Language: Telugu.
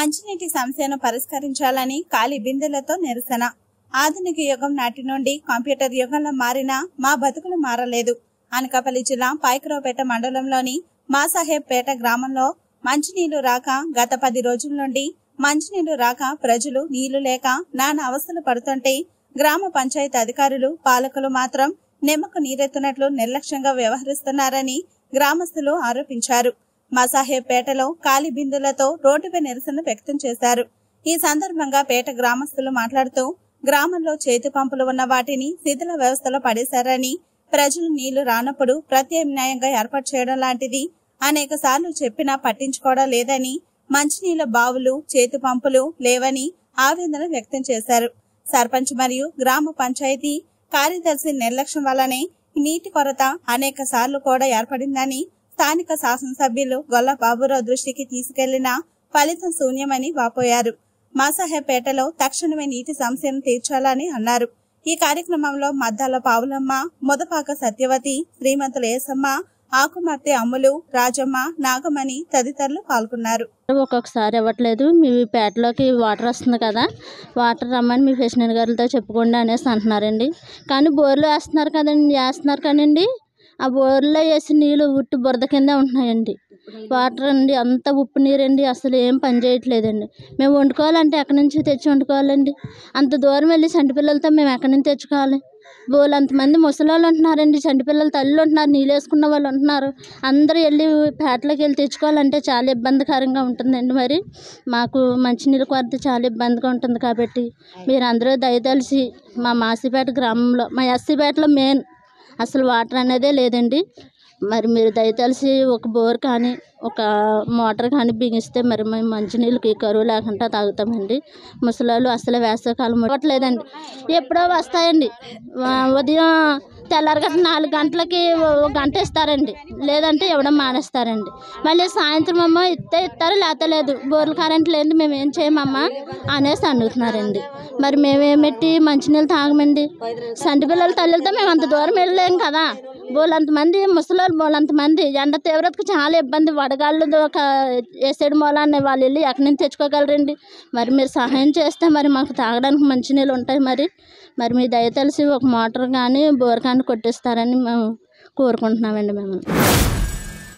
మంచినీటి సమస్యను పరిష్కరించాలని ఖాళీ బిందెలతో నిరసన. ఆధునిక యుగం నాటి నుండి కంప్యూటర్ యుగంలో మారిన మా బతుకులు మారలేదు. అనకాపల్లి జిల్లా పైకరావుపేట మండలంలోని మసాహెబ్ పేట గ్రామంలో మంచినీళ్లు రాక గత 10 రోజుల నుండి మంచినీళ్లు రాక ప్రజలు నీళ్లు లేక నానా అవస్థలు పడుతుంటే గ్రామ పంచాయతీ అధికారులు, పాలకులు మాత్రం నిమ్మకు నీరెత్తునట్లు నిర్లక్ష్యంగా వ్యవహరిస్తున్నారని గ్రామస్తులు ఆరోపించారు. మసాహెబ్ పేటలో ఖాళీ బిందులతో రోడ్డుపై నిరసన వ్యక్తం చేశారు. ఈ సందర్భంగా పేట గ్రామస్తులు మాట్లాడుతూ గ్రామంలో చేతి పంపులు ఉన్న వాటిని శిథిల వ్యవస్థలో పడేశారని, ప్రజలు నీళ్లు రానప్పుడు ప్రత్యామ్నాయంగా ఏర్పాటు చేయడం లాంటిది అనేక సార్లు చెప్పినా పట్టించుకోవడం లేదని, మంచినీళ్ల బావులు, చేతి పంపులు లేవని ఆవేదన వ్యక్తం చేశారు. సర్పంచ్ మరియు గ్రామ పంచాయతీ కార్యదర్శి నిర్లక్ష్యం వల్లనే నీటి కొరత అనేక సార్లు కూడా ఏర్పడిందని స్థానిక శాసనసభ్యులు గొల్ల బాబురావు దృష్టికి తీసుకెళ్లినా ఫలితం శూన్యమని వాపోయారు. మసాహెబ్ పేటలో తక్షణమే నీటి సమస్యను తీర్చాలని అన్నారు. ఈ కార్యక్రమంలో మద్దాల పావులమ్మ, మొదపాక సత్యవతి, శ్రీమంతుల ఏసమ్మ, ఆకుమర్తి అమ్ములు, రాజమ్మ, నాగమణి తదితరులు పాల్గొన్నారు. ఒక్కొక్కసారి ఇవ్వట్లేదు, మీ పేటలోకి వాటర్ వస్తుంది కదా, వాటర్ రమ్మని మీ ప్రెసిడెంట్ గారితో చెప్పకుండా అనేసి అంటున్నారండి. కానీ బోర్లు వేస్తున్నారు కదండి, వేస్తున్నారు కానండి, ఆ బోర్లో వేసి నీళ్ళు ఉట్టు బురద కింద ఉంటున్నాయండి. వాటర్ అండి అంత ఉప్పు నీరండి, అసలు ఏం పని చేయట్లేదండి. మేము వండుకోవాలంటే ఎక్కడి నుంచి తెచ్చి వండుకోవాలండి? అంత దూరం వెళ్ళి చంటి పిల్లలతో మేము ఎక్కడి నుంచి తెచ్చుకోవాలి? బోళ్ళు అంతమంది ముసలి వాళ్ళు ఉంటున్నారండి, చంటి పిల్లలు తల్లులు ఉంటున్నారు, నీళ్ళు వేసుకున్న వాళ్ళు ఉంటున్నారు. అందరూ వెళ్ళి పేటలోకి వెళ్ళి తెచ్చుకోవాలంటే చాలా ఇబ్బందికరంగా ఉంటుందండి. మరి మాకు మంచినీళ్ళ కొరత చాలా ఇబ్బందిగా ఉంటుంది కాబట్టి మీరు అందరూ దయతలిసి మా మాసిపేట గ్రామంలో, మా ఎస్సీపేటలో మెయిన్ అసలు వాటర్ అనేదే లేదండి, మరి మీరు దయతలిసి ఒక బోర్ కానీ ఒక మోటార్ కానీ బిగిస్తే మరి మేము మంచినీళ్ళకి కరువు లేకుండా తాగుతామండి. ముసలాళ్ళు అసలు వేసవికాలం ఇవ్వట్లేదండి, ఎప్పుడో వస్తాయండి. ఉదయం తెల్లారగట్ట 4 గంటలకి 1 గంట ఇస్తారండి, లేదంటే ఇవ్వడం మానేస్తారండి. మళ్ళీ సాయంత్రం అమ్మ ఇస్తే ఇస్తారు, లేకపోతే లేదు. బోర్లు కరెంట్ లేదు, మేము ఏం చేయమమ్మా అనేసి అడుగుతున్నారండి. మరి మేమేమెట్టి మంచినీళ్ళు తాగమండి? సంటి పిల్లల తల్లులతో మేము అంత దూరం వెళ్ళలేము కదా. బోలంతమంది ముసలోళ్ళు, బోలంతమంది ఎండ తీవ్రతకు చాలా ఇబ్బంది, వడగాళ్ళు వేసేడు మూలాన్ని వాళ్ళు వెళ్ళి ఎక్కడి నుంచి తెచ్చుకోగలరండి? మరి మీరు సహాయం చేస్తే మరి మాకు తాగడానికి మంచినీళ్ళు ఉంటాయి. మరి మరి మీ దయతలిసి ఒక మోటార్ కానీ బోర్ కానీ కొట్టిస్తారని మేము కోరుకుంటున్నామండి. మేము